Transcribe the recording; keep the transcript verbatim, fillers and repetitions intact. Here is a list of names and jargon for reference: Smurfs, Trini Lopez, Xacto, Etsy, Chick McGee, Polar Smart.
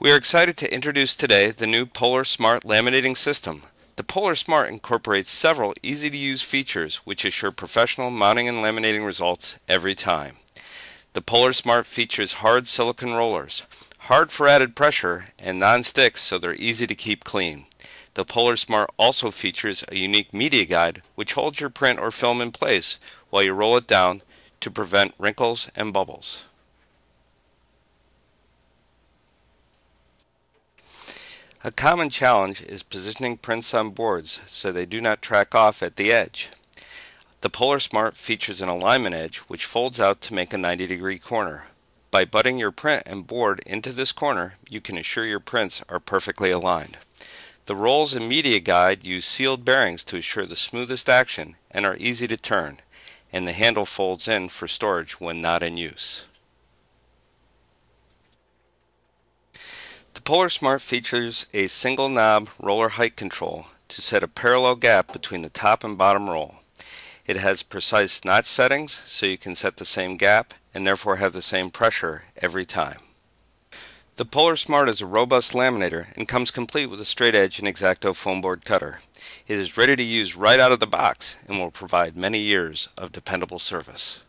We are excited to introduce today the new Polar Smart laminating system. The Polar Smart incorporates several easy-to-use features which assure professional mounting and laminating results every time. The Polar Smart features hard silicone rollers, hard for added pressure, and non-stick so they're easy to keep clean. The Polar Smart also features a unique media guide which holds your print or film in place while you roll it down to prevent wrinkles and bubbles. A common challenge is positioning prints on boards so they do not track off at the edge. The Polar Smart features an alignment edge which folds out to make a ninety degree corner. By butting your print and board into this corner, you can assure your prints are perfectly aligned. The rolls and media guide use sealed bearings to assure the smoothest action and are easy to turn, and the handle folds in for storage when not in use. The Polar Smart features a single knob roller height control to set a parallel gap between the top and bottom roll. It has precise notch settings so you can set the same gap and therefore have the same pressure every time. The Polar Smart is a robust laminator and comes complete with a straight edge and Xacto foam board cutter. It is ready to use right out of the box and will provide many years of dependable service.